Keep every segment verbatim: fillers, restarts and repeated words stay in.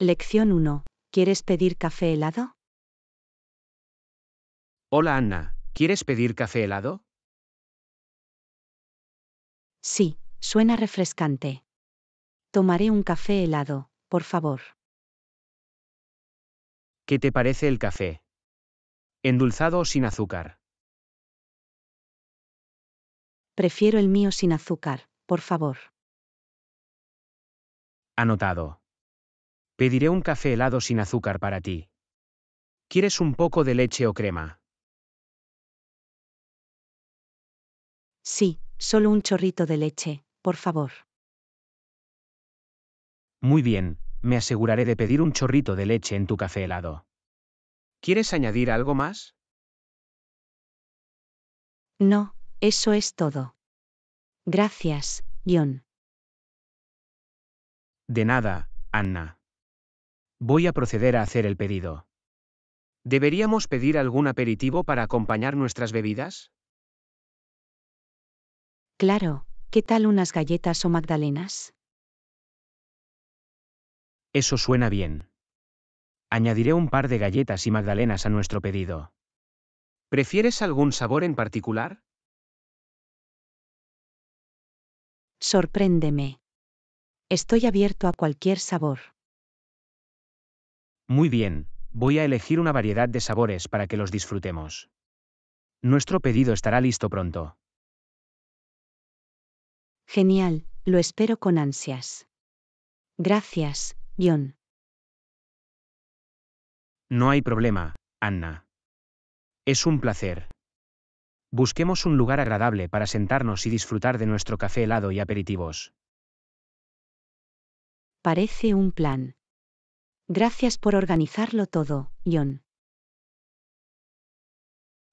Lección uno. ¿Quieres pedir café helado? Hola Anna, ¿quieres pedir café helado? Sí, suena refrescante. Tomaré un café helado, por favor. ¿Qué te parece el café? ¿Endulzado o sin azúcar? Prefiero el mío sin azúcar, por favor. Anotado. Pediré un café helado sin azúcar para ti. ¿Quieres un poco de leche o crema? Sí, solo un chorrito de leche, por favor. Muy bien, me aseguraré de pedir un chorrito de leche en tu café helado. ¿Quieres añadir algo más? No, eso es todo. Gracias, John. De nada, Anna. Voy a proceder a hacer el pedido. ¿Deberíamos pedir algún aperitivo para acompañar nuestras bebidas? Claro, ¿qué tal unas galletas o magdalenas? Eso suena bien. Añadiré un par de galletas y magdalenas a nuestro pedido. ¿Prefieres algún sabor en particular? Sorpréndeme. Estoy abierto a cualquier sabor. Muy bien, voy a elegir una variedad de sabores para que los disfrutemos. Nuestro pedido estará listo pronto. Genial, lo espero con ansias. Gracias, John. No hay problema, Anna. Es un placer. Busquemos un lugar agradable para sentarnos y disfrutar de nuestro café helado y aperitivos. Parece un plan. Gracias por organizarlo todo, John.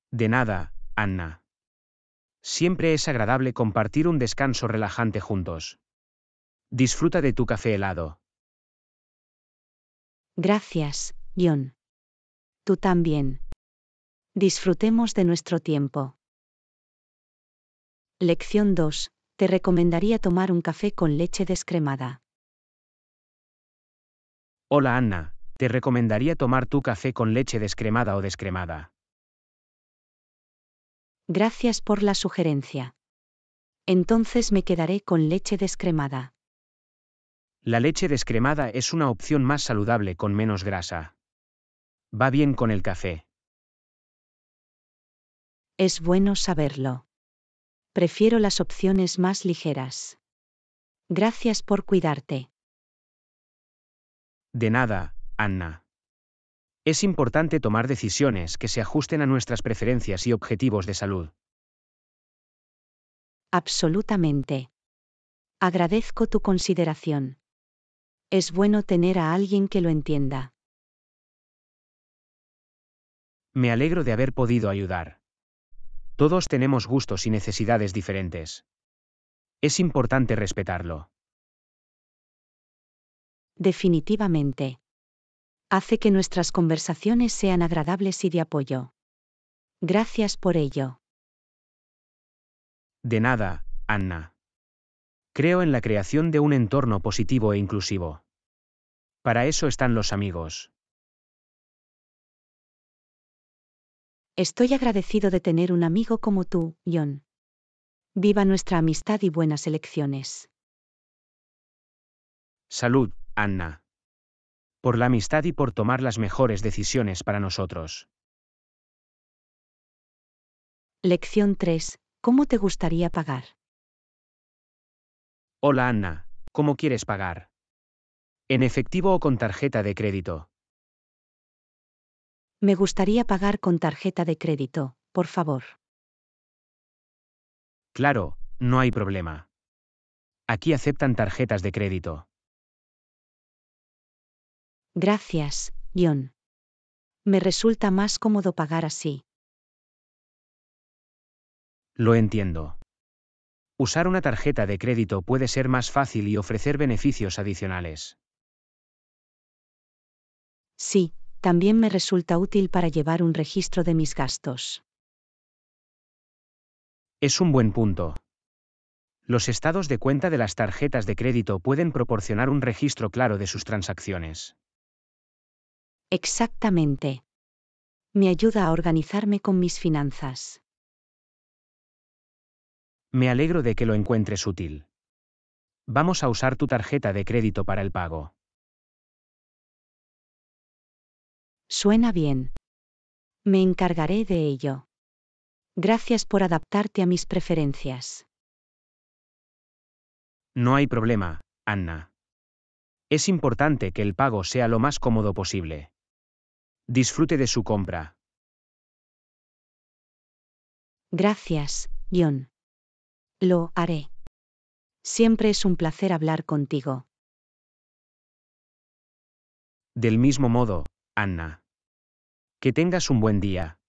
De nada, Anna. Siempre es agradable compartir un descanso relajante juntos. Disfruta de tu café helado. Gracias, John. Tú también. Disfrutemos de nuestro tiempo. Lección dos. Te recomendaría tomar un café con leche descremada. Hola Anna, te recomendaría tomar tu café con leche descremada o descremada. Gracias por la sugerencia. Entonces me quedaré con leche descremada. La leche descremada es una opción más saludable con menos grasa. Va bien con el café. Es bueno saberlo. Prefiero las opciones más ligeras. Gracias por cuidarte. De nada, Anna. Es importante tomar decisiones que se ajusten a nuestras preferencias y objetivos de salud. Absolutamente. Agradezco tu consideración. Es bueno tener a alguien que lo entienda. Me alegro de haber podido ayudar. Todos tenemos gustos y necesidades diferentes. Es importante respetarlo. Definitivamente. Hace que nuestras conversaciones sean agradables y de apoyo. Gracias por ello. De nada, Anna. Creo en la creación de un entorno positivo e inclusivo. Para eso están los amigos. Estoy agradecido de tener un amigo como tú, John. Viva nuestra amistad y buenas elecciones. Salud, Anna. Por la amistad y por tomar las mejores decisiones para nosotros. Lección tres. ¿Cómo te gustaría pagar? Hola Anna, ¿cómo quieres pagar? ¿En efectivo o con tarjeta de crédito? Me gustaría pagar con tarjeta de crédito, por favor. Claro, no hay problema. Aquí aceptan tarjetas de crédito. Gracias, John. Me resulta más cómodo pagar así. Lo entiendo. Usar una tarjeta de crédito puede ser más fácil y ofrecer beneficios adicionales. Sí, también me resulta útil para llevar un registro de mis gastos. Es un buen punto. Los estados de cuenta de las tarjetas de crédito pueden proporcionar un registro claro de sus transacciones. Exactamente. Me ayuda a organizarme con mis finanzas. Me alegro de que lo encuentres útil. Vamos a usar tu tarjeta de crédito para el pago. Suena bien. Me encargaré de ello. Gracias por adaptarte a mis preferencias. No hay problema, Anna. Es importante que el pago sea lo más cómodo posible. Disfrute de su compra. Gracias, John. Lo haré. Siempre es un placer hablar contigo. Del mismo modo, Anna. Que tengas un buen día.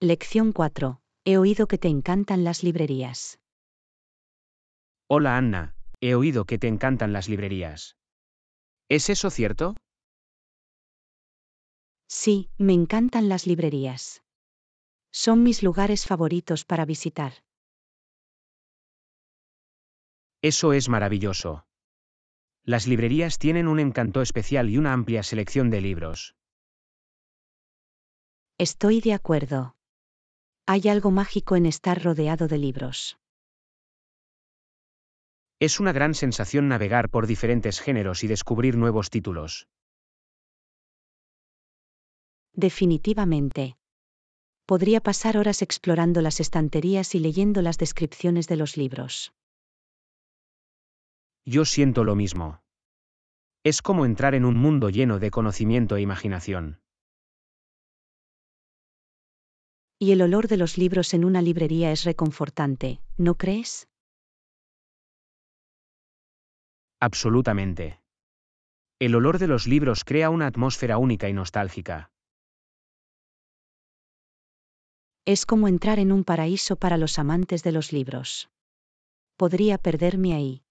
Lección cuatro. He oído que te encantan las librerías. Hola Anna, he oído que te encantan las librerías. ¿Es eso cierto? Sí, me encantan las librerías. Son mis lugares favoritos para visitar. Eso es maravilloso. Las librerías tienen un encanto especial y una amplia selección de libros. Estoy de acuerdo. Hay algo mágico en estar rodeado de libros. Es una gran sensación navegar por diferentes géneros y descubrir nuevos títulos. Definitivamente. Podría pasar horas explorando las estanterías y leyendo las descripciones de los libros. Yo siento lo mismo. Es como entrar en un mundo lleno de conocimiento e imaginación. Y el olor de los libros en una librería es reconfortante, ¿no crees? Absolutamente. El olor de los libros crea una atmósfera única y nostálgica. Es como entrar en un paraíso para los amantes de los libros. Podría perderme ahí.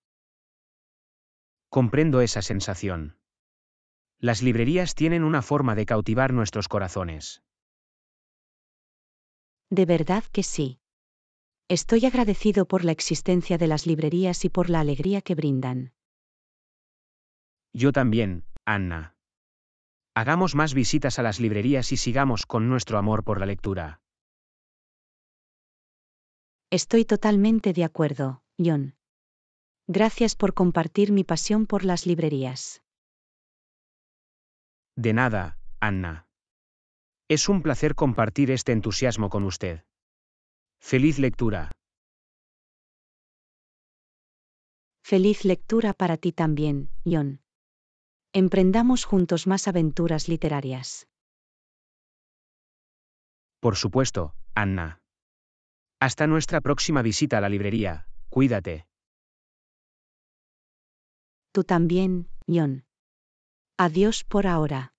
Comprendo esa sensación. Las librerías tienen una forma de cautivar nuestros corazones. De verdad que sí. Estoy agradecido por la existencia de las librerías y por la alegría que brindan. Yo también, Anna. Hagamos más visitas a las librerías y sigamos con nuestro amor por la lectura. Estoy totalmente de acuerdo, John. Gracias por compartir mi pasión por las librerías. De nada, Anna. Es un placer compartir este entusiasmo con usted. ¡Feliz lectura! Feliz lectura para ti también, John. Emprendamos juntos más aventuras literarias. Por supuesto, Anna. Hasta nuestra próxima visita a la librería, cuídate. Tú también, John. Adiós por ahora.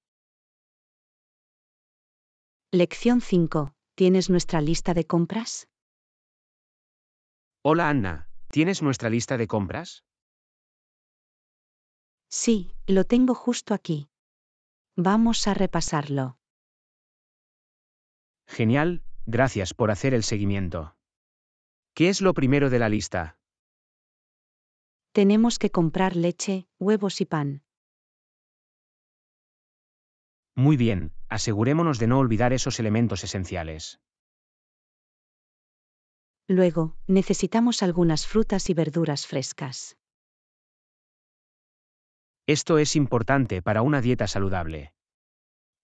Lección cinco. ¿Tienes nuestra lista de compras? Hola Anna, ¿tienes nuestra lista de compras? Sí, lo tengo justo aquí. Vamos a repasarlo. Genial, gracias por hacer el seguimiento. ¿Qué es lo primero de la lista? Tenemos que comprar leche, huevos y pan. Muy bien, asegurémonos de no olvidar esos elementos esenciales. Luego, necesitamos algunas frutas y verduras frescas. Esto es importante para una dieta saludable.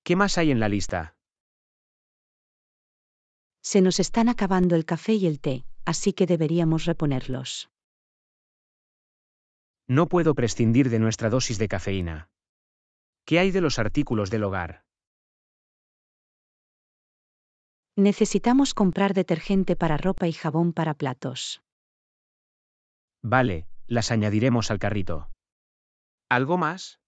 ¿Qué más hay en la lista? Se nos están acabando el café y el té, así que deberíamos reponerlos. No puedo prescindir de nuestra dosis de cafeína. ¿Qué hay de los artículos del hogar? Necesitamos comprar detergente para ropa y jabón para platos. Vale, las añadiremos al carrito. ¿Algo más?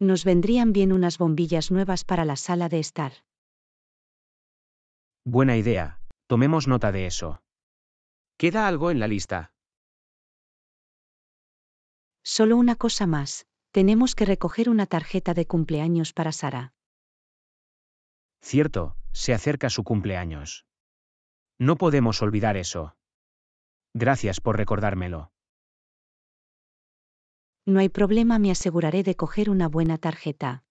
Nos vendrían bien unas bombillas nuevas para la sala de estar. Buena idea, tomemos nota de eso. ¿Queda algo en la lista? Solo una cosa más, tenemos que recoger una tarjeta de cumpleaños para Sara. Cierto, se acerca su cumpleaños. No podemos olvidar eso. Gracias por recordármelo. No hay problema, me aseguraré de coger una buena tarjeta.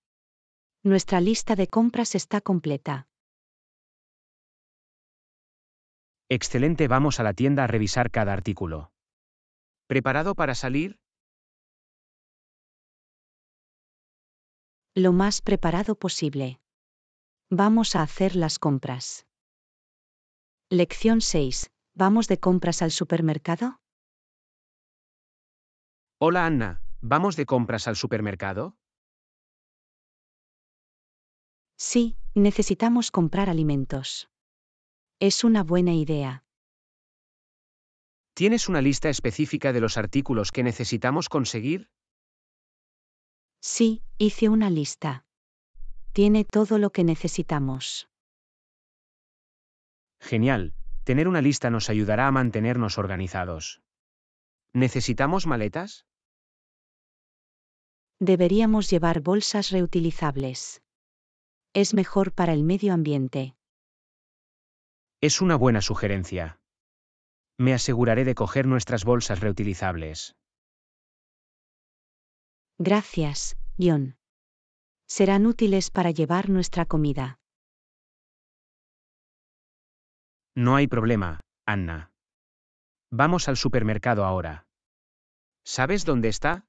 Nuestra lista de compras está completa. Excelente, vamos a la tienda a revisar cada artículo. ¿Preparado para salir? Lo más preparado posible. Vamos a hacer las compras. Lección seis. ¿Vamos de compras al supermercado? Hola Anna, ¿vamos de compras al supermercado? Sí, necesitamos comprar alimentos. Es una buena idea. ¿Tienes una lista específica de los artículos que necesitamos conseguir? Sí, hice una lista. Tiene todo lo que necesitamos. Genial, tener una lista nos ayudará a mantenernos organizados. ¿Necesitamos maletas? Deberíamos llevar bolsas reutilizables. Es mejor para el medio ambiente. Es una buena sugerencia. Me aseguraré de coger nuestras bolsas reutilizables. Gracias, John. Serán útiles para llevar nuestra comida. No hay problema, Anna. Vamos al supermercado ahora. ¿Sabes dónde está?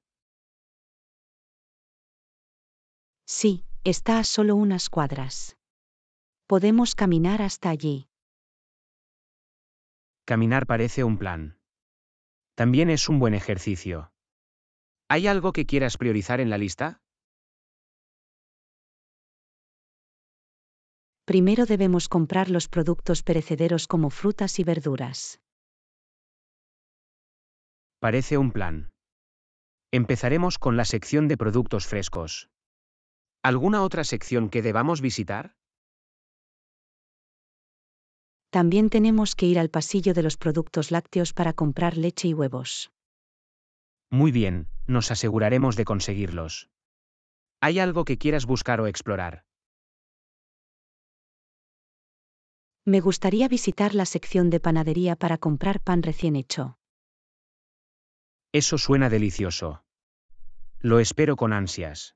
Sí, está a solo unas cuadras. Podemos caminar hasta allí. Caminar parece un plan. También es un buen ejercicio. ¿Hay algo que quieras priorizar en la lista? Primero debemos comprar los productos perecederos como frutas y verduras. Parece un plan. Empezaremos con la sección de productos frescos. ¿Alguna otra sección que debamos visitar? También tenemos que ir al pasillo de los productos lácteos para comprar leche y huevos. Muy bien, nos aseguraremos de conseguirlos. ¿Hay algo que quieras buscar o explorar? Me gustaría visitar la sección de panadería para comprar pan recién hecho. Eso suena delicioso. Lo espero con ansias.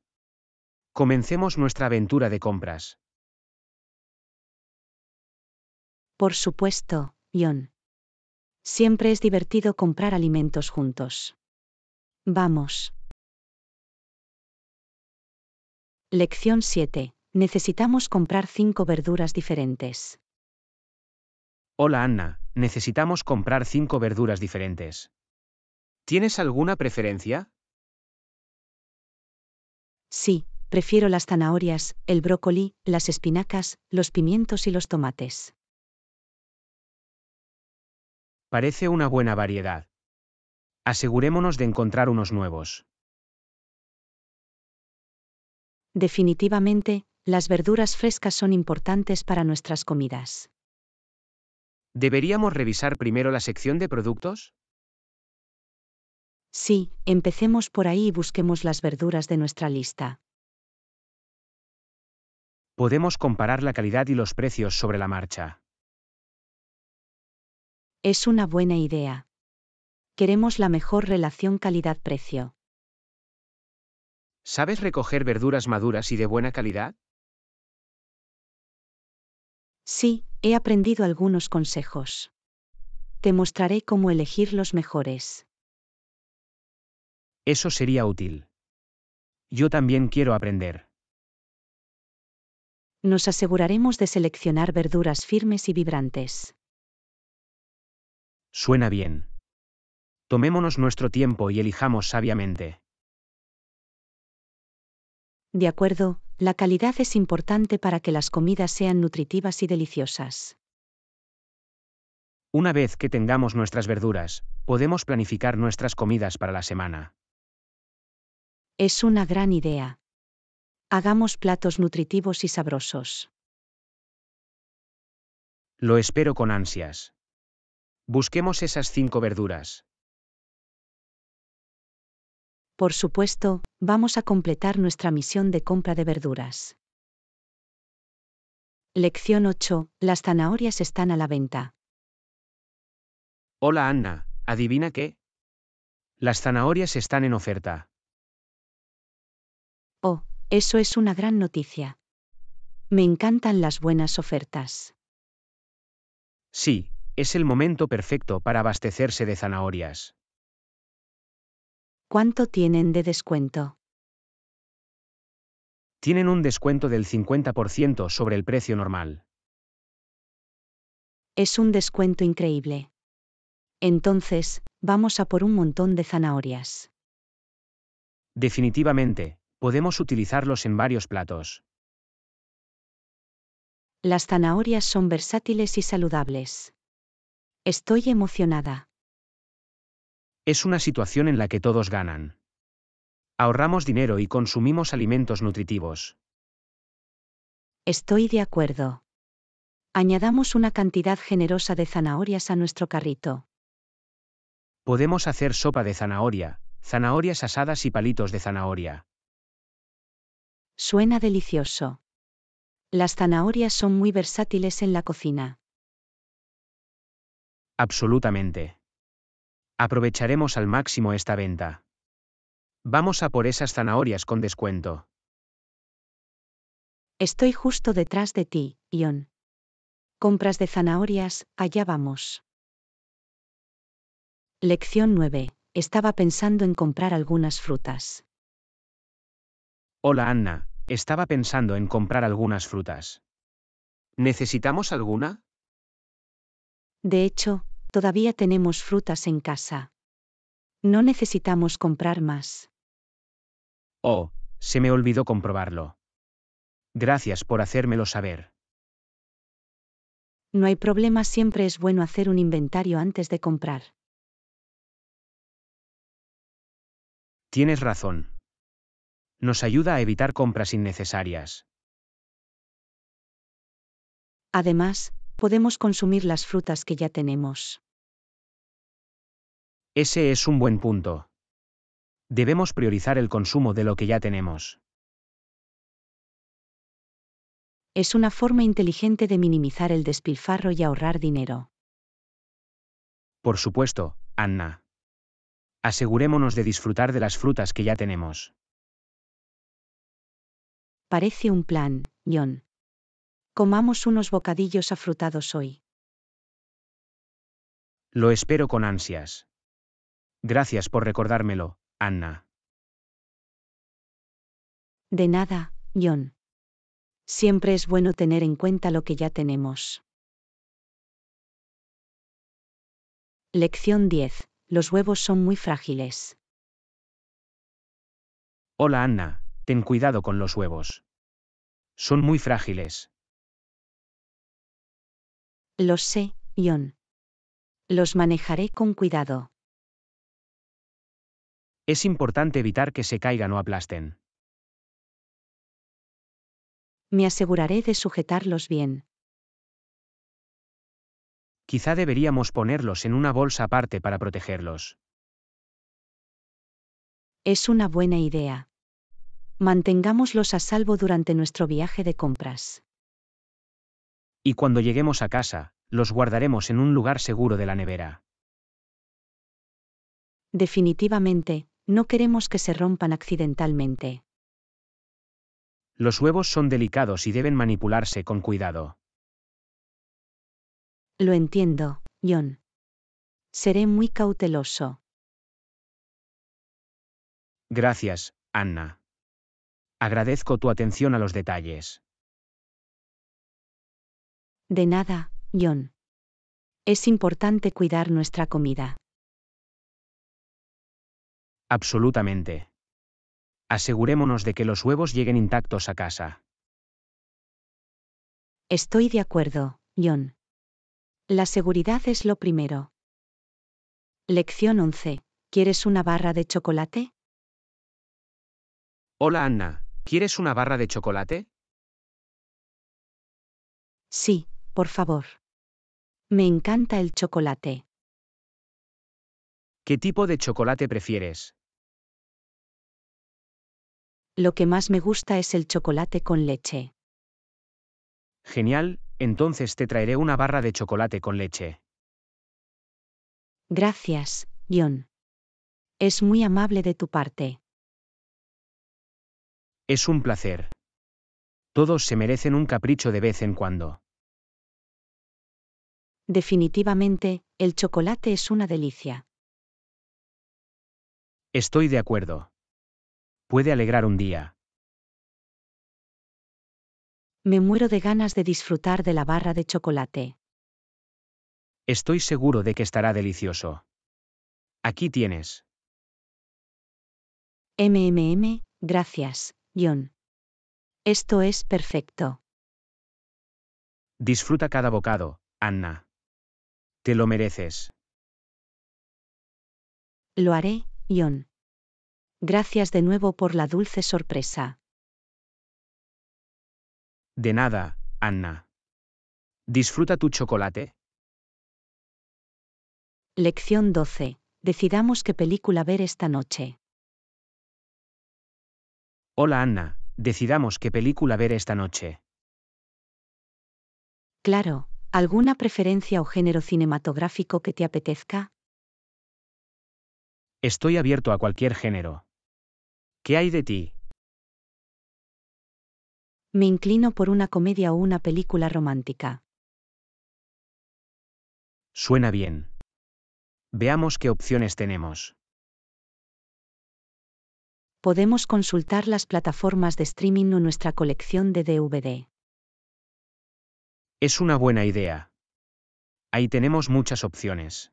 Comencemos nuestra aventura de compras. Por supuesto, John. Siempre es divertido comprar alimentos juntos. Vamos. Lección siete. Necesitamos comprar cinco verduras diferentes. Hola Anna, necesitamos comprar cinco verduras diferentes. ¿Tienes alguna preferencia? Sí, prefiero las zanahorias, el brócoli, las espinacas, los pimientos y los tomates. Parece una buena variedad. Asegurémonos de encontrar unos nuevos. Definitivamente, las verduras frescas son importantes para nuestras comidas. ¿Deberíamos revisar primero la sección de productos? Sí, empecemos por ahí y busquemos las verduras de nuestra lista. Podemos comparar la calidad y los precios sobre la marcha. Es una buena idea. Queremos la mejor relación calidad-precio. ¿Sabes recoger verduras maduras y de buena calidad? Sí, he aprendido algunos consejos. Te mostraré cómo elegir los mejores. Eso sería útil. Yo también quiero aprender. Nos aseguraremos de seleccionar verduras firmes y vibrantes. Suena bien. Tomémonos nuestro tiempo y elijamos sabiamente. De acuerdo, la calidad es importante para que las comidas sean nutritivas y deliciosas. Una vez que tengamos nuestras verduras, podemos planificar nuestras comidas para la semana. Es una gran idea. Hagamos platos nutritivos y sabrosos. Lo espero con ansias. Busquemos esas cinco verduras. Por supuesto, vamos a completar nuestra misión de compra de verduras. Lección ocho. Las zanahorias están a la venta. Hola Anna, ¿adivina qué? Las zanahorias están en oferta. Oh, eso es una gran noticia. Me encantan las buenas ofertas. Sí, es el momento perfecto para abastecerse de zanahorias. ¿Cuánto tienen de descuento? Tienen un descuento del cincuenta por ciento sobre el precio normal. Es un descuento increíble. Entonces, vamos a por un montón de zanahorias. Definitivamente, podemos utilizarlos en varios platos. Las zanahorias son versátiles y saludables. Estoy emocionada. Es una situación en la que todos ganan. Ahorramos dinero y consumimos alimentos nutritivos. Estoy de acuerdo. Añadamos una cantidad generosa de zanahorias a nuestro carrito. Podemos hacer sopa de zanahoria, zanahorias asadas y palitos de zanahoria. Suena delicioso. Las zanahorias son muy versátiles en la cocina. Absolutamente. Aprovecharemos al máximo esta venta. Vamos a por esas zanahorias con descuento. Estoy justo detrás de ti, John. Compras de zanahorias, allá vamos. Lección nueve. Estaba pensando en comprar algunas frutas. Hola Anna, estaba pensando en comprar algunas frutas. ¿Necesitamos alguna? De hecho, todavía tenemos frutas en casa. No necesitamos comprar más. Oh, se me olvidó comprobarlo. Gracias por hacérmelo saber. No hay problema, siempre es bueno hacer un inventario antes de comprar. Tienes razón. Nos ayuda a evitar compras innecesarias. Además, podemos consumir las frutas que ya tenemos. Ese es un buen punto. Debemos priorizar el consumo de lo que ya tenemos. Es una forma inteligente de minimizar el despilfarro y ahorrar dinero. Por supuesto, Anna. Asegurémonos de disfrutar de las frutas que ya tenemos. Parece un plan, John. Comamos unos bocadillos afrutados hoy. Lo espero con ansias. Gracias por recordármelo, Anna. De nada, John. Siempre es bueno tener en cuenta lo que ya tenemos. Lección diez. Los huevos son muy frágiles. Hola Anna, ten cuidado con los huevos. Son muy frágiles. Lo sé, John. Los manejaré con cuidado. Es importante evitar que se caigan o aplasten. Me aseguraré de sujetarlos bien. Quizá deberíamos ponerlos en una bolsa aparte para protegerlos. Es una buena idea. Mantengámoslos a salvo durante nuestro viaje de compras. Y cuando lleguemos a casa, los guardaremos en un lugar seguro de la nevera. Definitivamente, no queremos que se rompan accidentalmente. Los huevos son delicados y deben manipularse con cuidado. Lo entiendo, John. Seré muy cauteloso. Gracias, Anna. Agradezco tu atención a los detalles. De nada, John. Es importante cuidar nuestra comida. Absolutamente. Asegurémonos de que los huevos lleguen intactos a casa. Estoy de acuerdo, John. La seguridad es lo primero. Lección once. ¿Quieres una barra de chocolate? Hola Anna, ¿quieres una barra de chocolate? Sí. Por favor. Me encanta el chocolate. ¿Qué tipo de chocolate prefieres? Lo que más me gusta es el chocolate con leche. Genial, entonces te traeré una barra de chocolate con leche. Gracias, John. Es muy amable de tu parte. Es un placer. Todos se merecen un capricho de vez en cuando. Definitivamente, el chocolate es una delicia. Estoy de acuerdo. Puede alegrar un día. Me muero de ganas de disfrutar de la barra de chocolate. Estoy seguro de que estará delicioso. Aquí tienes. eme eme eme, gracias, John. Esto es perfecto. Disfruta cada bocado, Anna. Te lo mereces. Lo haré, John. Gracias de nuevo por la dulce sorpresa. De nada, Anna. Disfruta tu chocolate. Lección doce. Decidamos qué película ver esta noche. Hola, Anna. Decidamos qué película ver esta noche. Claro. ¿Alguna preferencia o género cinematográfico que te apetezca? Estoy abierto a cualquier género. ¿Qué hay de ti? Me inclino por una comedia o una película romántica. Suena bien. Veamos qué opciones tenemos. Podemos consultar las plataformas de streaming o nuestra colección de de ve de. Es una buena idea. Ahí tenemos muchas opciones.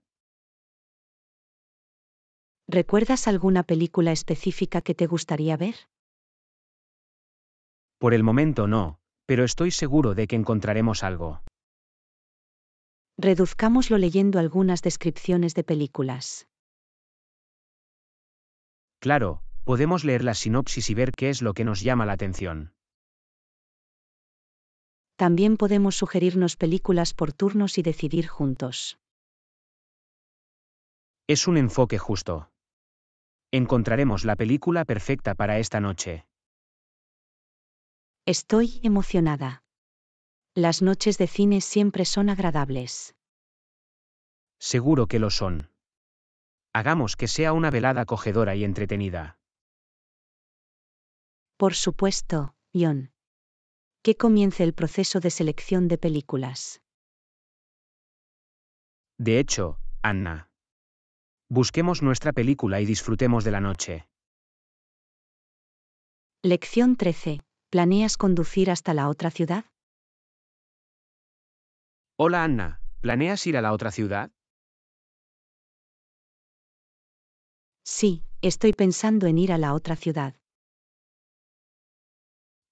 ¿Recuerdas alguna película específica que te gustaría ver? Por el momento no, pero estoy seguro de que encontraremos algo. Reduzcámoslo leyendo algunas descripciones de películas. Claro, podemos leer la sinopsis y ver qué es lo que nos llama la atención. También podemos sugerirnos películas por turnos y decidir juntos. Es un enfoque justo. Encontraremos la película perfecta para esta noche. Estoy emocionada. Las noches de cine siempre son agradables. Seguro que lo son. Hagamos que sea una velada acogedora y entretenida. Por supuesto, John. Que comience el proceso de selección de películas. De hecho, Anna. Busquemos nuestra película y disfrutemos de la noche. Lección trece. ¿Planeas conducir hasta la otra ciudad? Hola, Anna, ¿planeas ir a la otra ciudad? Sí, estoy pensando en ir a la otra ciudad.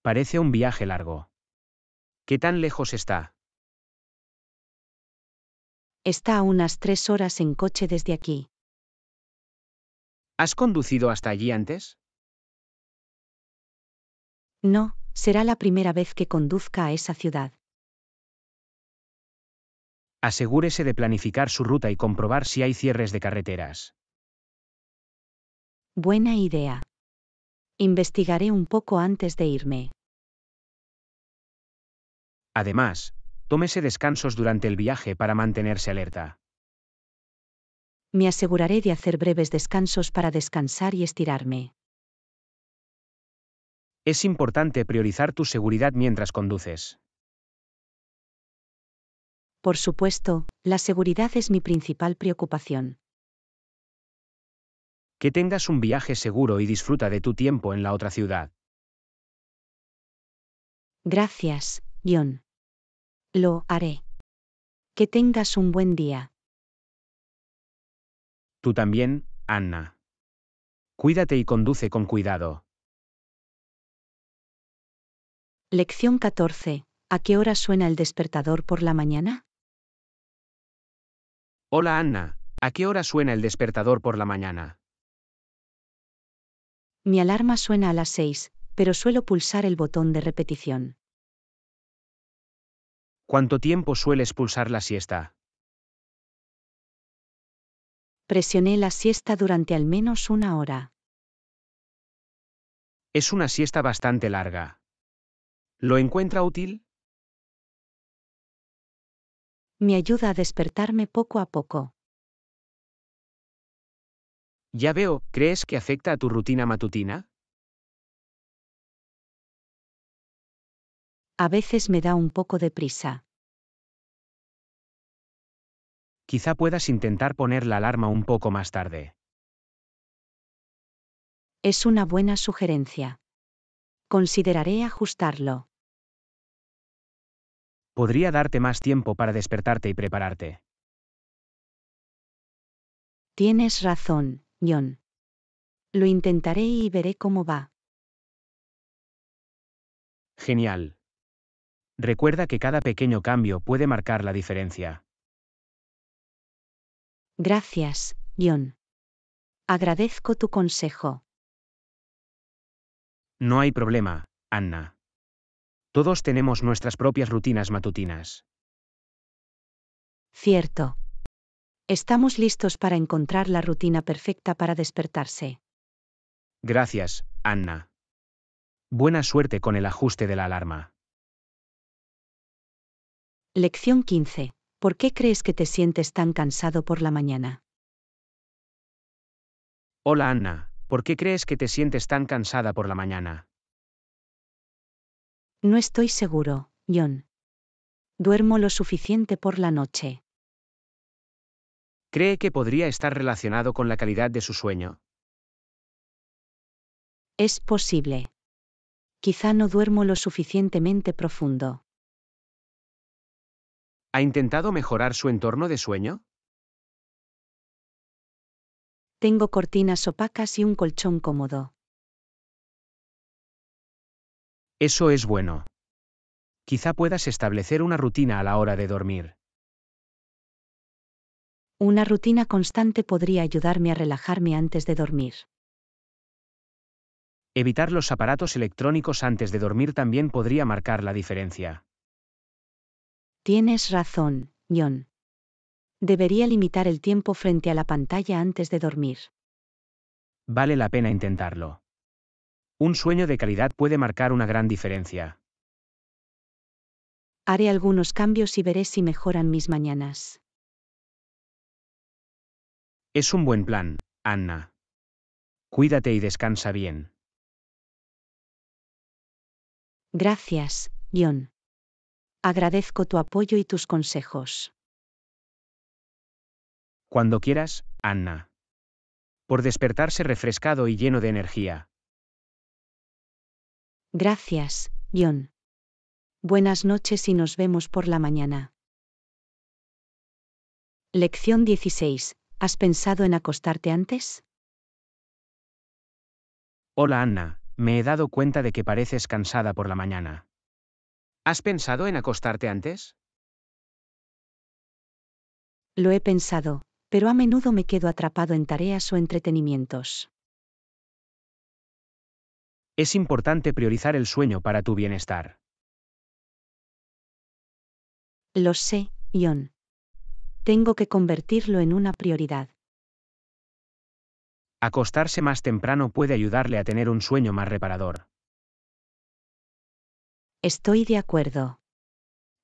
Parece un viaje largo. ¿Qué tan lejos está? Está a unas tres horas en coche desde aquí. ¿Has conducido hasta allí antes? No, será la primera vez que conduzca a esa ciudad. Asegúrese de planificar su ruta y comprobar si hay cierres de carreteras. Buena idea. Investigaré un poco antes de irme. Además, tómese descansos durante el viaje para mantenerse alerta. Me aseguraré de hacer breves descansos para descansar y estirarme. Es importante priorizar tu seguridad mientras conduces. Por supuesto, la seguridad es mi principal preocupación. Que tengas un viaje seguro y disfruta de tu tiempo en la otra ciudad. Gracias, John. Lo haré. Que tengas un buen día. Tú también, Anna. Cuídate y conduce con cuidado. Lección catorce. ¿A qué hora suena el despertador por la mañana? Hola, Anna. ¿A qué hora suena el despertador por la mañana? Mi alarma suena a las seis, pero suelo pulsar el botón de repetición. ¿Cuánto tiempo sueles pulsar la siesta? Presioné la siesta durante al menos una hora. Es una siesta bastante larga. ¿Lo encuentra útil? Me ayuda a despertarme poco a poco. Ya veo, ¿crees que afecta a tu rutina matutina? A veces me da un poco de prisa. Quizá puedas intentar poner la alarma un poco más tarde. Es una buena sugerencia. Consideraré ajustarlo. Podría darte más tiempo para despertarte y prepararte. Tienes razón, John. Lo intentaré y veré cómo va. Genial. Recuerda que cada pequeño cambio puede marcar la diferencia. Gracias, John. Agradezco tu consejo. No hay problema, Anna. Todos tenemos nuestras propias rutinas matutinas. Cierto. Estamos listos para encontrar la rutina perfecta para despertarse. Gracias, Anna. Buena suerte con el ajuste de la alarma. Lección quince. ¿Por qué crees que te sientes tan cansado por la mañana? Hola Anna, ¿por qué crees que te sientes tan cansada por la mañana? No estoy seguro, John. Duermo lo suficiente por la noche. ¿Cree que podría estar relacionado con la calidad de su sueño? Es posible. Quizá no duermo lo suficientemente profundo. ¿Ha intentado mejorar su entorno de sueño? Tengo cortinas opacas y un colchón cómodo. Eso es bueno. Quizá puedas establecer una rutina a la hora de dormir. Una rutina constante podría ayudarme a relajarme antes de dormir. Evitar los aparatos electrónicos antes de dormir también podría marcar la diferencia. Tienes razón, John. Debería limitar el tiempo frente a la pantalla antes de dormir. Vale la pena intentarlo. Un sueño de calidad puede marcar una gran diferencia. Haré algunos cambios y veré si mejoran mis mañanas. Es un buen plan, Anna. Cuídate y descansa bien. Gracias, John. Agradezco tu apoyo y tus consejos. Cuando quieras, Anna. Por despertarse refrescado y lleno de energía. Gracias, John. Buenas noches y nos vemos por la mañana. Lección dieciséis. ¿Has pensado en acostarte antes? Hola Anna, me he dado cuenta de que pareces cansada por la mañana. ¿Has pensado en acostarte antes? Lo he pensado, pero a menudo me quedo atrapado en tareas o entretenimientos. Es importante priorizar el sueño para tu bienestar. Lo sé, John. Tengo que convertirlo en una prioridad. Acostarse más temprano puede ayudarle a tener un sueño más reparador. Estoy de acuerdo.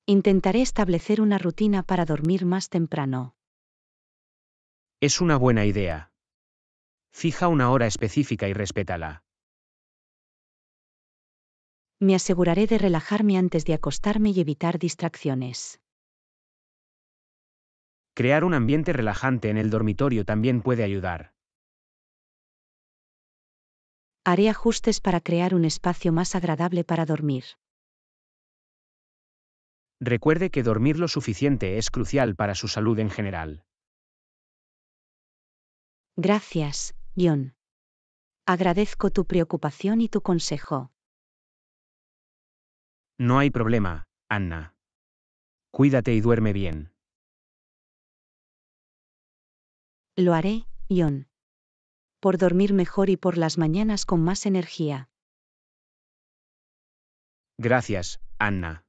Intentaré establecer una rutina para dormir más temprano. Es una buena idea. Fija una hora específica y respétala. Me aseguraré de relajarme antes de acostarme y evitar distracciones. Crear un ambiente relajante en el dormitorio también puede ayudar. Haré ajustes para crear un espacio más agradable para dormir. Recuerde que dormir lo suficiente es crucial para su salud en general. Gracias, John. Agradezco tu preocupación y tu consejo. No hay problema, Anna. Cuídate y duerme bien. Lo haré, John. Por dormir mejor y por las mañanas con más energía. Gracias, Anna.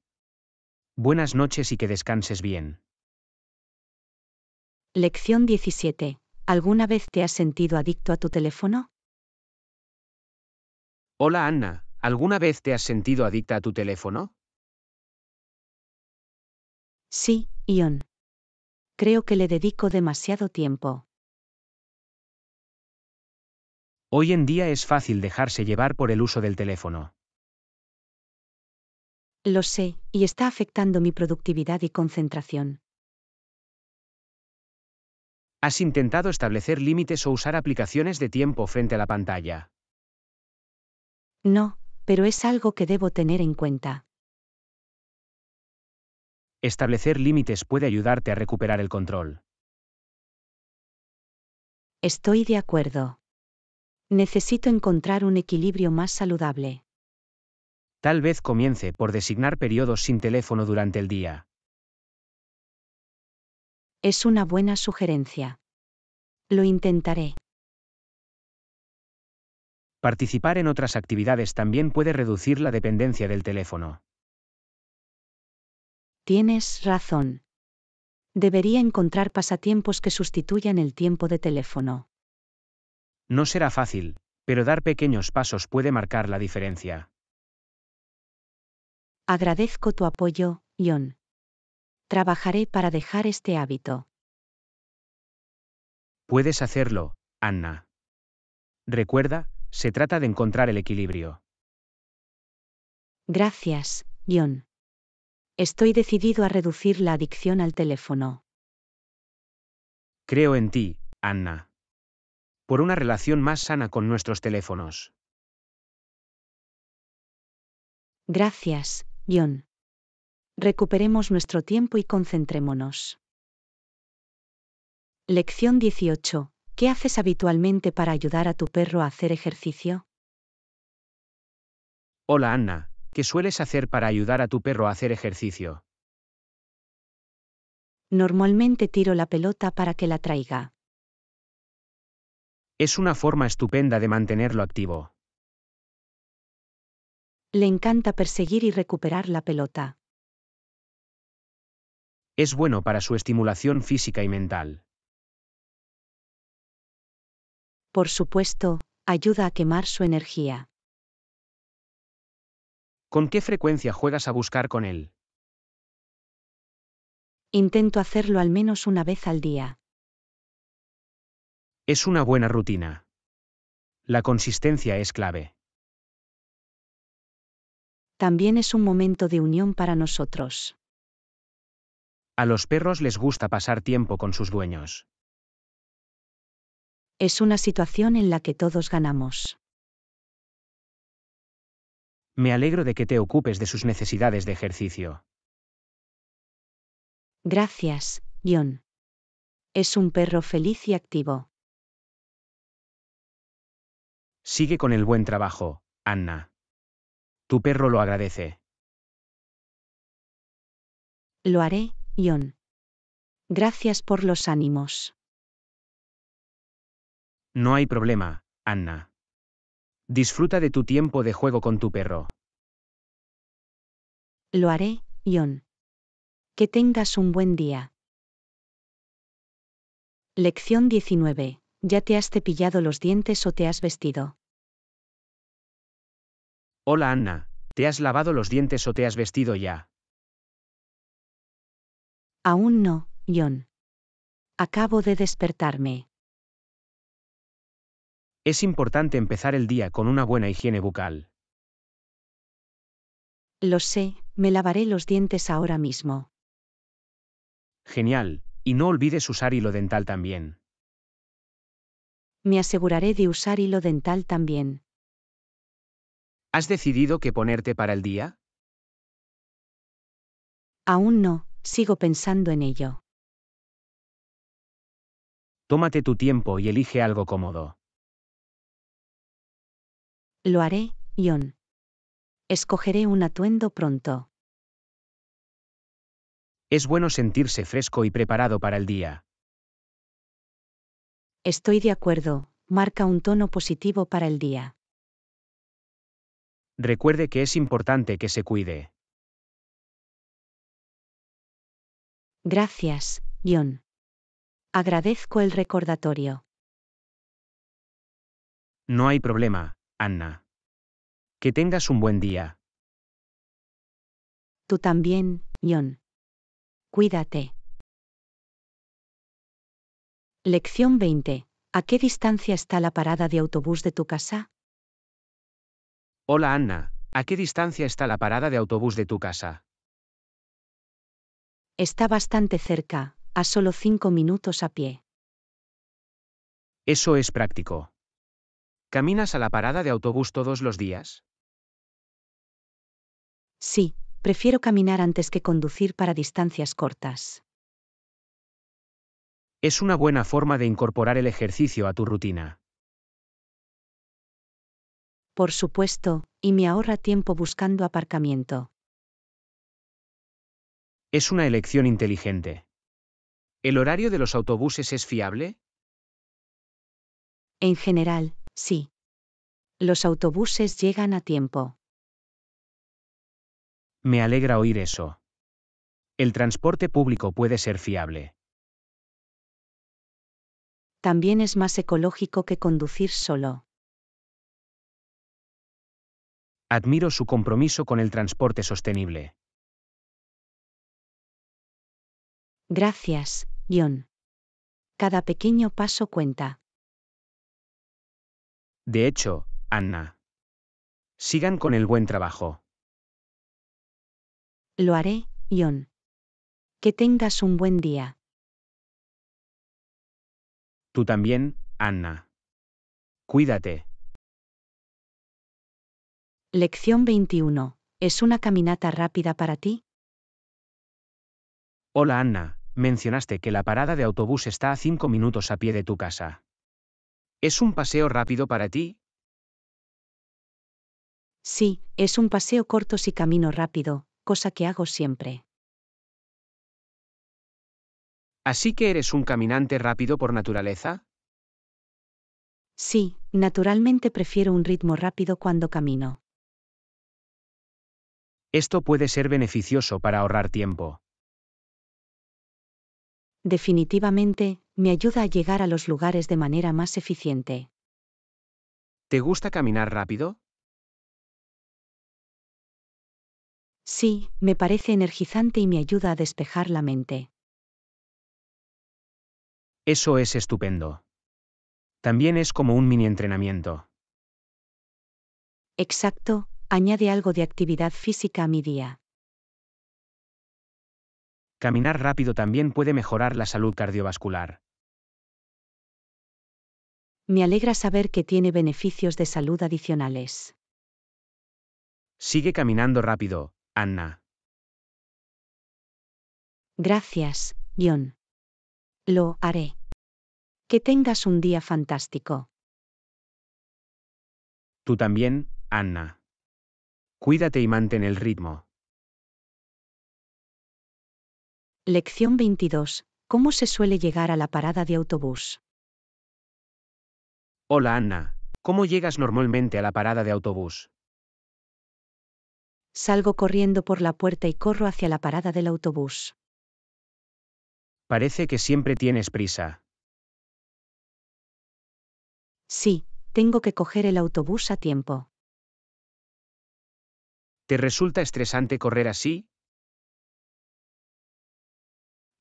Buenas noches y que descanses bien. Lección diecisiete. ¿Alguna vez te has sentido adicto a tu teléfono? Hola Anna. ¿Alguna vez te has sentido adicta a tu teléfono? Sí, John. Creo que le dedico demasiado tiempo. Hoy en día es fácil dejarse llevar por el uso del teléfono. Lo sé, y está afectando mi productividad y concentración. ¿Has intentado establecer límites o usar aplicaciones de tiempo frente a la pantalla? No, pero es algo que debo tener en cuenta. Establecer límites puede ayudarte a recuperar el control. Estoy de acuerdo. Necesito encontrar un equilibrio más saludable. Tal vez comience por designar periodos sin teléfono durante el día. Es una buena sugerencia. Lo intentaré. Participar en otras actividades también puede reducir la dependencia del teléfono. Tienes razón. Debería encontrar pasatiempos que sustituyan el tiempo de teléfono. No será fácil, pero dar pequeños pasos puede marcar la diferencia. Agradezco tu apoyo, John. Trabajaré para dejar este hábito. Puedes hacerlo, Anna. Recuerda, se trata de encontrar el equilibrio. Gracias, John. Estoy decidido a reducir la adicción al teléfono. Creo en ti, Anna. Por una relación más sana con nuestros teléfonos. Gracias, John. Recuperemos nuestro tiempo y concentrémonos. Lección dieciocho. ¿Qué haces habitualmente para ayudar a tu perro a hacer ejercicio? Hola, Anna. ¿Qué sueles hacer para ayudar a tu perro a hacer ejercicio? Normalmente tiro la pelota para que la traiga. Es una forma estupenda de mantenerlo activo. Le encanta perseguir y recuperar la pelota. Es bueno para su estimulación física y mental. Por supuesto, ayuda a quemar su energía. ¿Con qué frecuencia juegas a buscar con él? Intento hacerlo al menos una vez al día. Es una buena rutina. La consistencia es clave. También es un momento de unión para nosotros. A los perros les gusta pasar tiempo con sus dueños. Es una situación en la que todos ganamos. Me alegro de que te ocupes de sus necesidades de ejercicio. Gracias, John. Es un perro feliz y activo. Sigue con el buen trabajo, Anna. Tu perro lo agradece. Lo haré, John. Gracias por los ánimos. No hay problema, Anna. Disfruta de tu tiempo de juego con tu perro. Lo haré, John. Que tengas un buen día. Lección diecinueve. ¿Ya te has cepillado los dientes o te has vestido? Hola, Anna. ¿Te has lavado los dientes o te has vestido ya? Aún no, John. Acabo de despertarme. Es importante empezar el día con una buena higiene bucal. Lo sé, me lavaré los dientes ahora mismo. Genial, y no olvides usar hilo dental también. Me aseguraré de usar hilo dental también. ¿Has decidido qué ponerte para el día? Aún no, sigo pensando en ello. Tómate tu tiempo y elige algo cómodo. Lo haré, John. Escogeré un atuendo pronto. Es bueno sentirse fresco y preparado para el día. Estoy de acuerdo, marca un tono positivo para el día. Recuerde que es importante que se cuide. Gracias, John. Agradezco el recordatorio. No hay problema, Anna. Que tengas un buen día. Tú también, John. Cuídate. Lección veinte. ¿A qué distancia está la parada de autobús de tu casa? Hola, Anna. ¿A qué distancia está la parada de autobús de tu casa? Está bastante cerca, a solo cinco minutos a pie. Eso es práctico. ¿Caminas a la parada de autobús todos los días? Sí, prefiero caminar antes que conducir para distancias cortas. Es una buena forma de incorporar el ejercicio a tu rutina. Por supuesto, y me ahorra tiempo buscando aparcamiento. Es una elección inteligente. ¿El horario de los autobuses es fiable? En general, sí. Los autobuses llegan a tiempo. Me alegra oír eso. El transporte público puede ser fiable. También es más ecológico que conducir solo. Admiro su compromiso con el transporte sostenible. Gracias, John. Cada pequeño paso cuenta. De hecho, Anna. Sigan con el buen trabajo. Lo haré, John. Que tengas un buen día. Tú también, Anna. Cuídate. Lección veintiuno. ¿Es una caminata rápida para ti? Hola, Anna. Mencionaste que la parada de autobús está a cinco minutos a pie de tu casa. ¿Es un paseo rápido para ti? Sí, es un paseo corto si camino rápido, cosa que hago siempre. ¿Así que eres un caminante rápido por naturaleza? Sí, naturalmente prefiero un ritmo rápido cuando camino. Esto puede ser beneficioso para ahorrar tiempo. Definitivamente, me ayuda a llegar a los lugares de manera más eficiente. ¿Te gusta caminar rápido? Sí, me parece energizante y me ayuda a despejar la mente. Eso es estupendo. También es como un mini entrenamiento. Exacto, añade algo de actividad física a mi día. Caminar rápido también puede mejorar la salud cardiovascular. Me alegra saber que tiene beneficios de salud adicionales. Sigue caminando rápido, Anna. Gracias, John. Lo haré. Que tengas un día fantástico. Tú también, Anna. Cuídate y mantén el ritmo. Lección veintidós. ¿Cómo se suele llegar a la parada de autobús? Hola, Anna. ¿Cómo llegas normalmente a la parada de autobús? Salgo corriendo por la puerta y corro hacia la parada del autobús. Parece que siempre tienes prisa. Sí, tengo que coger el autobús a tiempo. ¿Te resulta estresante correr así?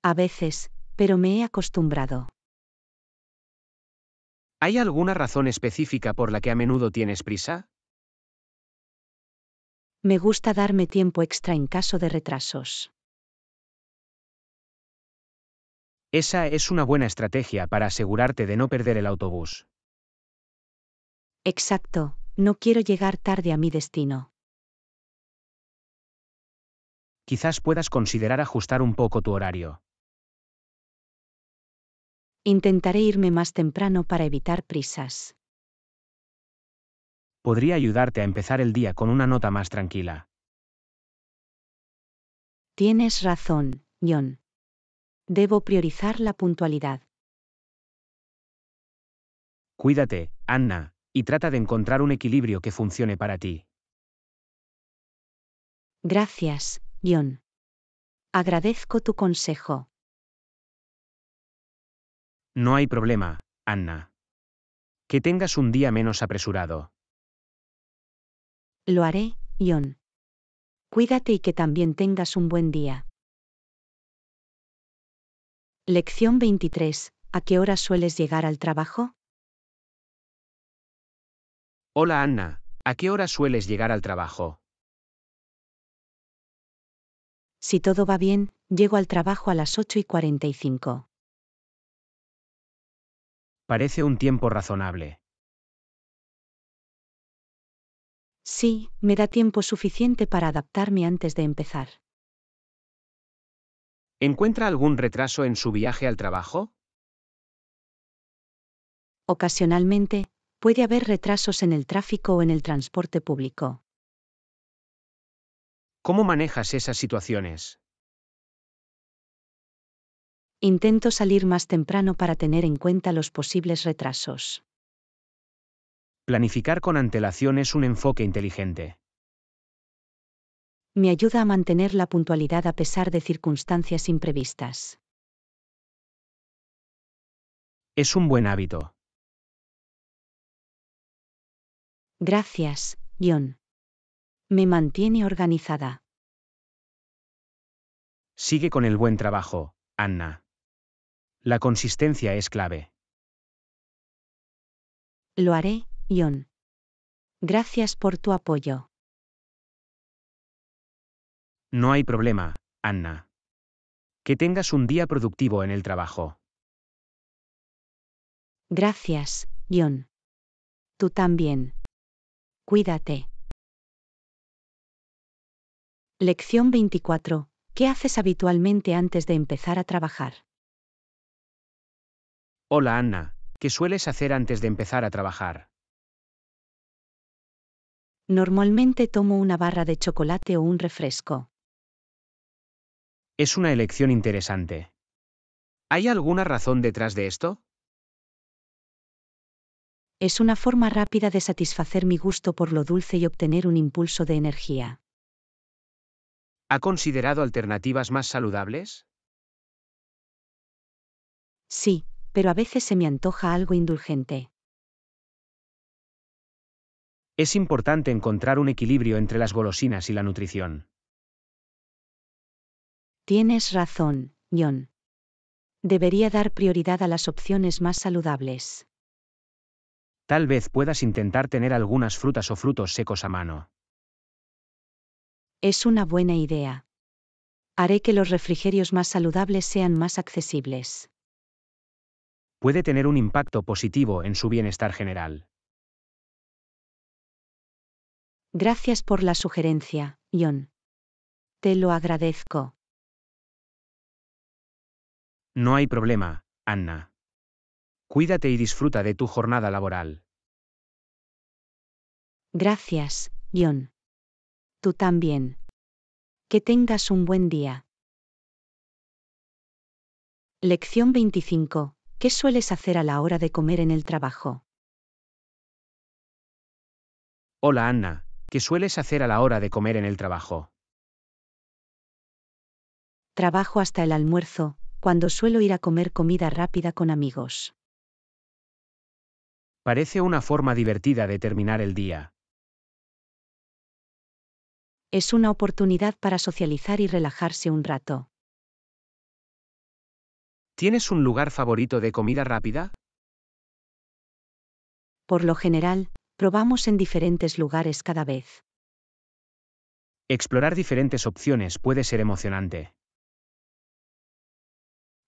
A veces, pero me he acostumbrado. ¿Hay alguna razón específica por la que a menudo tienes prisa? Me gusta darme tiempo extra en caso de retrasos. Esa es una buena estrategia para asegurarte de no perder el autobús. Exacto, no quiero llegar tarde a mi destino. Quizás puedas considerar ajustar un poco tu horario. Intentaré irme más temprano para evitar prisas. Podría ayudarte a empezar el día con una nota más tranquila. Tienes razón, John. Debo priorizar la puntualidad. Cuídate, Anna, y trata de encontrar un equilibrio que funcione para ti. Gracias, John. Agradezco tu consejo. No hay problema, Anna. Que tengas un día menos apresurado. Lo haré, John. Cuídate y que también tengas un buen día. Lección veintitrés. ¿A qué hora sueles llegar al trabajo? Hola, Anna. ¿A qué hora sueles llegar al trabajo? Si todo va bien, llego al trabajo a las ocho y cuarenta y cinco. Parece un tiempo razonable. Sí, me da tiempo suficiente para adaptarme antes de empezar. ¿Encuentra algún retraso en su viaje al trabajo? Ocasionalmente, puede haber retrasos en el tráfico o en el transporte público. ¿Cómo manejas esas situaciones? Intento salir más temprano para tener en cuenta los posibles retrasos. Planificar con antelación es un enfoque inteligente. Me ayuda a mantener la puntualidad a pesar de circunstancias imprevistas. Es un buen hábito. Gracias, John. Me mantiene organizada. Sigue con el buen trabajo, Anna. La consistencia es clave. Lo haré, John. Gracias por tu apoyo. No hay problema, Anna. Que tengas un día productivo en el trabajo. Gracias, John. Tú también. Cuídate. Lección veinticuatro. ¿Qué haces habitualmente antes de empezar a trabajar? Hola Anna, ¿qué sueles hacer antes de empezar a trabajar? Normalmente tomo una barra de chocolate o un refresco. Es una elección interesante. ¿Hay alguna razón detrás de esto? Es una forma rápida de satisfacer mi gusto por lo dulce y obtener un impulso de energía. ¿Ha considerado alternativas más saludables? Sí, pero a veces se me antoja algo indulgente. Es importante encontrar un equilibrio entre las golosinas y la nutrición. Tienes razón, John. Debería dar prioridad a las opciones más saludables. Tal vez puedas intentar tener algunas frutas o frutos secos a mano. Es una buena idea. Haré que los refrigerios más saludables sean más accesibles. Puede tener un impacto positivo en su bienestar general. Gracias por la sugerencia, John. Te lo agradezco. No hay problema, Anna. Cuídate y disfruta de tu jornada laboral. Gracias, John. Tú también. Que tengas un buen día. Lección veinticinco. ¿Qué sueles hacer a la hora de comer en el trabajo? Hola Anna, ¿qué sueles hacer a la hora de comer en el trabajo? Trabajo hasta el almuerzo, cuando suelo ir a comer comida rápida con amigos. Parece una forma divertida de terminar el día. Es una oportunidad para socializar y relajarse un rato. ¿Tienes un lugar favorito de comida rápida? Por lo general, probamos en diferentes lugares cada vez. Explorar diferentes opciones puede ser emocionante.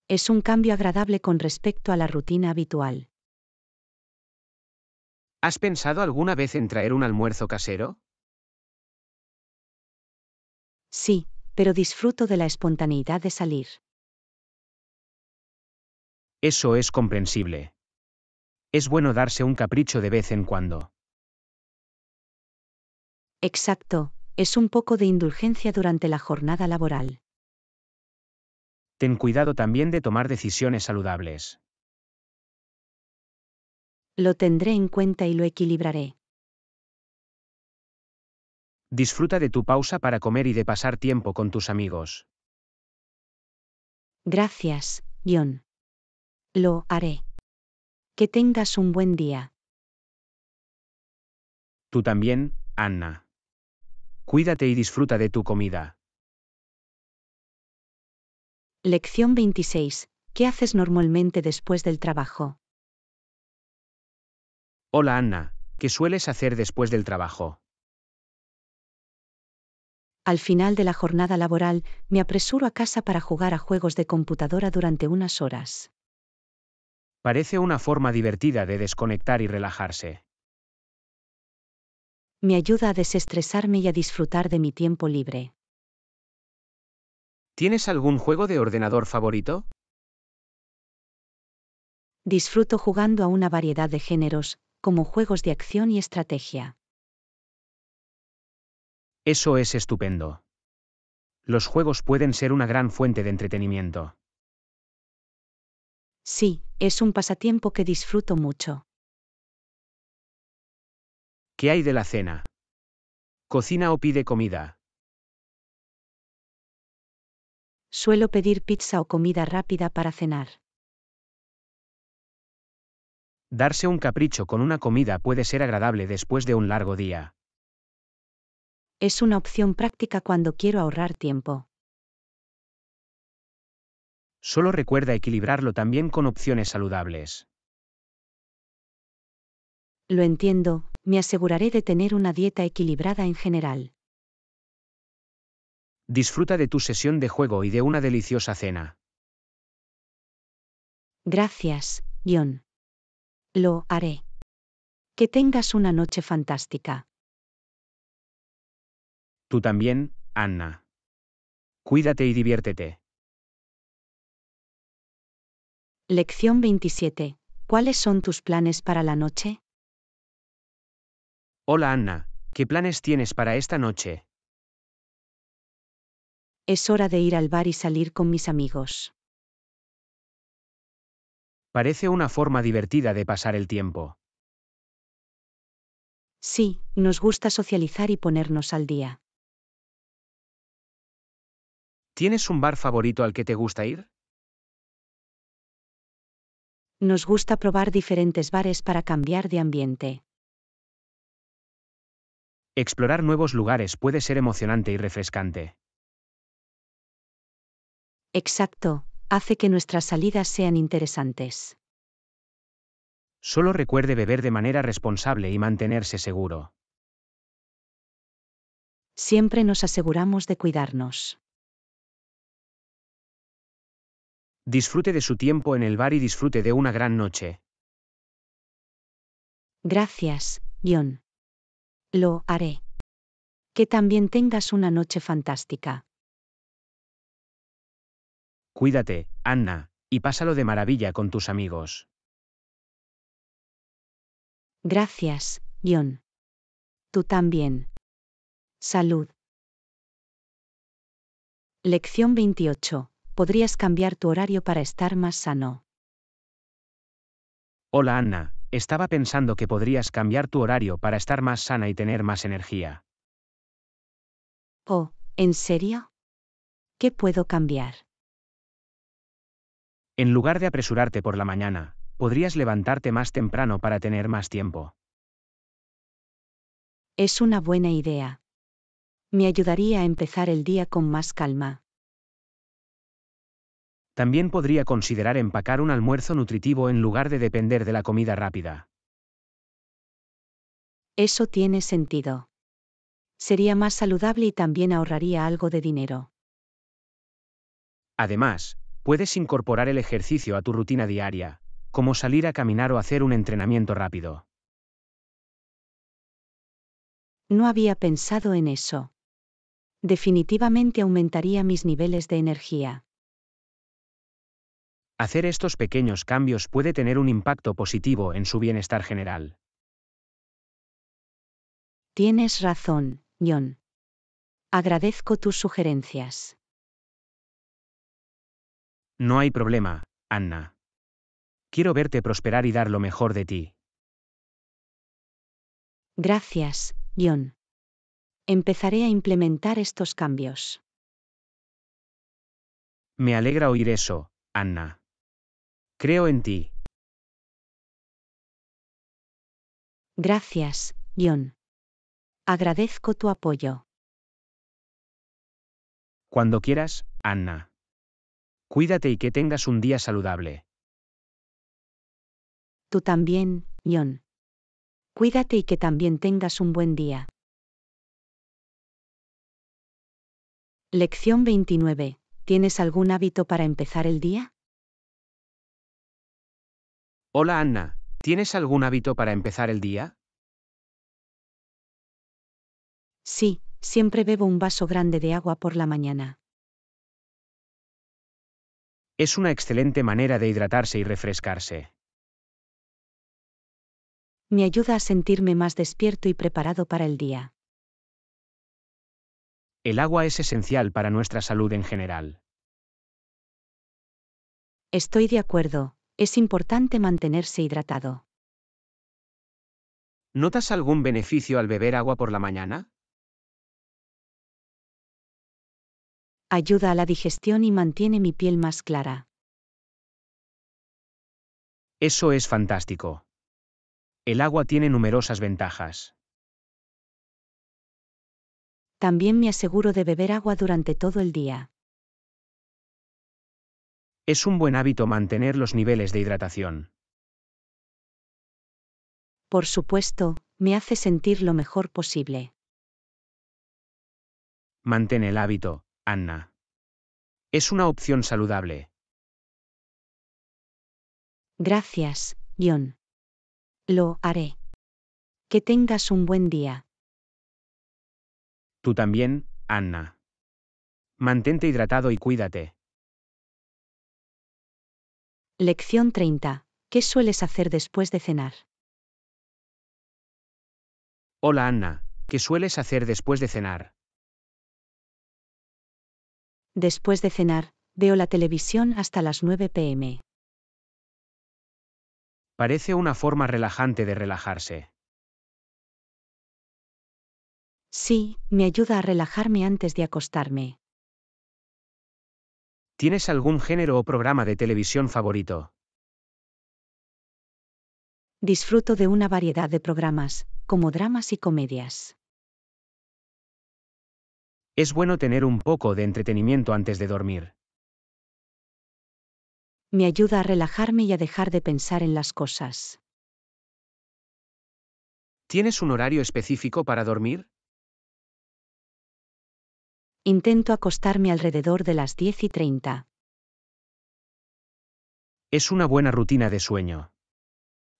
Es un cambio agradable con respecto a la rutina habitual. ¿Has pensado alguna vez en traer un almuerzo casero? Sí, pero disfruto de la espontaneidad de salir. Eso es comprensible. Es bueno darse un capricho de vez en cuando. Exacto, es un poco de indulgencia durante la jornada laboral. Ten cuidado también de tomar decisiones saludables. Lo tendré en cuenta y lo equilibraré. Disfruta de tu pausa para comer y de pasar tiempo con tus amigos. Gracias, John. Lo haré. Que tengas un buen día. Tú también, Anna. Cuídate y disfruta de tu comida. Lección veintiséis. ¿Qué haces normalmente después del trabajo? Hola Anna, ¿qué sueles hacer después del trabajo? Al final de la jornada laboral, me apresuro a casa para jugar a juegos de computadora durante unas horas. Parece una forma divertida de desconectar y relajarse. Me ayuda a desestresarme y a disfrutar de mi tiempo libre. ¿Tienes algún juego de ordenador favorito? Disfruto jugando a una variedad de géneros, como juegos de acción y estrategia. Eso es estupendo. Los juegos pueden ser una gran fuente de entretenimiento. Sí, es un pasatiempo que disfruto mucho. ¿Qué hay de la cena? ¿Cocina o pide comida? Suelo pedir pizza o comida rápida para cenar. Darse un capricho con una comida puede ser agradable después de un largo día. Es una opción práctica cuando quiero ahorrar tiempo. Solo recuerda equilibrarlo también con opciones saludables. Lo entiendo, me aseguraré de tener una dieta equilibrada en general. Disfruta de tu sesión de juego y de una deliciosa cena. Gracias, John. Lo haré. Que tengas una noche fantástica. Tú también, Anna. Cuídate y diviértete. Lección veintisiete. ¿Cuáles son tus planes para la noche? Hola Anna, ¿qué planes tienes para esta noche? Es hora de ir al bar y salir con mis amigos. Parece una forma divertida de pasar el tiempo. Sí, nos gusta socializar y ponernos al día. ¿Tienes un bar favorito al que te gusta ir? Nos gusta probar diferentes bares para cambiar de ambiente. Explorar nuevos lugares puede ser emocionante y refrescante. Exacto, hace que nuestras salidas sean interesantes. Solo recuerde beber de manera responsable y mantenerse seguro. Siempre nos aseguramos de cuidarnos. Disfrute de su tiempo en el bar y disfrute de una gran noche. Gracias, John. Lo haré. Que también tengas una noche fantástica. Cuídate, Anna, y pásalo de maravilla con tus amigos. Gracias, John. Tú también. Salud. Lección veintiocho. Podrías cambiar tu horario para estar más sano. Hola Anna, estaba pensando que podrías cambiar tu horario para estar más sana y tener más energía. Oh, ¿en serio? ¿Qué puedo cambiar? En lugar de apresurarte por la mañana, podrías levantarte más temprano para tener más tiempo. Es una buena idea. Me ayudaría a empezar el día con más calma. También podría considerar empacar un almuerzo nutritivo en lugar de depender de la comida rápida. Eso tiene sentido. Sería más saludable y también ahorraría algo de dinero. Además, puedes incorporar el ejercicio a tu rutina diaria, como salir a caminar o hacer un entrenamiento rápido. No había pensado en eso. Definitivamente aumentaría mis niveles de energía. Hacer estos pequeños cambios puede tener un impacto positivo en su bienestar general. Tienes razón, John. Agradezco tus sugerencias. No hay problema, Anna. Quiero verte prosperar y dar lo mejor de ti. Gracias, John. Empezaré a implementar estos cambios. Me alegra oír eso, Anna. Creo en ti. Gracias, John. Agradezco tu apoyo. Cuando quieras, Anna. Cuídate y que tengas un día saludable. Tú también, John. Cuídate y que también tengas un buen día. Lección veintinueve. ¿Tienes algún hábito para empezar el día? Hola Anna, ¿tienes algún hábito para empezar el día? Sí, siempre bebo un vaso grande de agua por la mañana. Es una excelente manera de hidratarse y refrescarse. Me ayuda a sentirme más despierto y preparado para el día. El agua es esencial para nuestra salud en general. Estoy de acuerdo, es importante mantenerse hidratado. ¿Notas algún beneficio al beber agua por la mañana? Ayuda a la digestión y mantiene mi piel más clara. Eso es fantástico. El agua tiene numerosas ventajas. También me aseguro de beber agua durante todo el día. Es un buen hábito mantener los niveles de hidratación. Por supuesto, me hace sentir lo mejor posible. Mantén el hábito, Anna. Es una opción saludable. Gracias, John. Lo haré. Que tengas un buen día. Tú también, Anna. Mantente hidratado y cuídate. Lección treinta. ¿Qué sueles hacer después de cenar? Hola Anna, ¿qué sueles hacer después de cenar? Después de cenar, veo la televisión hasta las nueve de la noche. Parece una forma relajante de relajarse. Sí, me ayuda a relajarme antes de acostarme. ¿Tienes algún género o programa de televisión favorito? Disfruto de una variedad de programas, como dramas y comedias. Es bueno tener un poco de entretenimiento antes de dormir. Me ayuda a relajarme y a dejar de pensar en las cosas. ¿Tienes un horario específico para dormir? Intento acostarme alrededor de las diez y media. Es una buena rutina de sueño.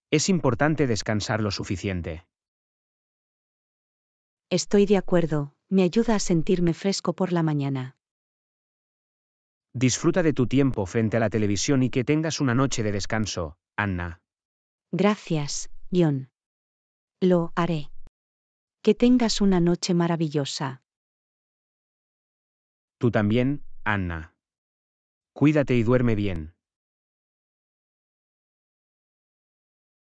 Es importante descansar lo suficiente. Estoy de acuerdo, me ayuda a sentirme fresco por la mañana. Disfruta de tu tiempo frente a la televisión y que tengas una noche de descanso, Anna. Gracias, John. Lo haré. Que tengas una noche maravillosa. Tú también, Anna. Cuídate y duerme bien.